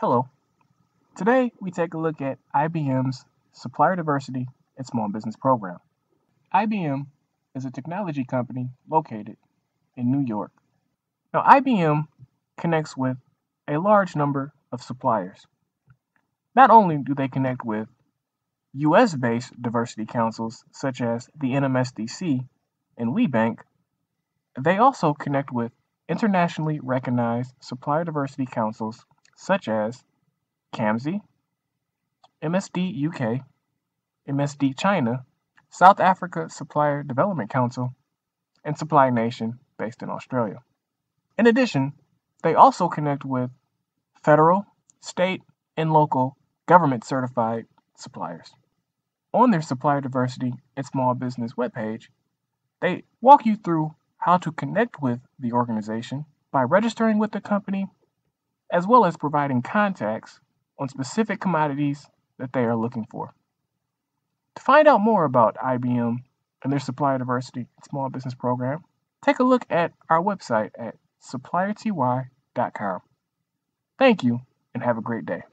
Hello. Today, we take a look at IBM's Supplier Diversity and Small Business Program. IBM is a technology company located in New York. Now, IBM connects with a large number of suppliers. Not only do they connect with U.S.-based diversity councils such as the NMSDC and WeBank, they also connect with internationally recognized supplier diversity councils such as CAMSI, MSD UK, MSD China, South Africa Supplier Development Council, and Supply Nation based in Australia. In addition, they also connect with federal, state, and local government certified suppliers. On their Supplier Diversity and Small Business webpage, they walk you through how to connect with the organization by registering with the company, as well as providing contacts on specific commodities that they are looking for. To find out more about IBM and their Supplier Diversity and Small Business Program, take a look at our website at supplierty.com. Thank you, and have a great day.